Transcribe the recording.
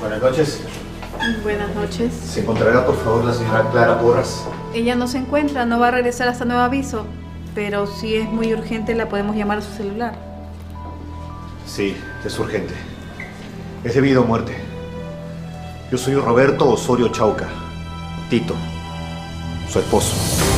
Buenas noches. Buenas noches. ¿Se encontrará, por favor, la señora Clara Porras? Ella no se encuentra, no va a regresar hasta nuevo aviso. Pero si es muy urgente, la podemos llamar a su celular. Sí, es urgente. Es de vida o muerte. Yo soy Roberto Osorio Chauca, Tito, su esposo.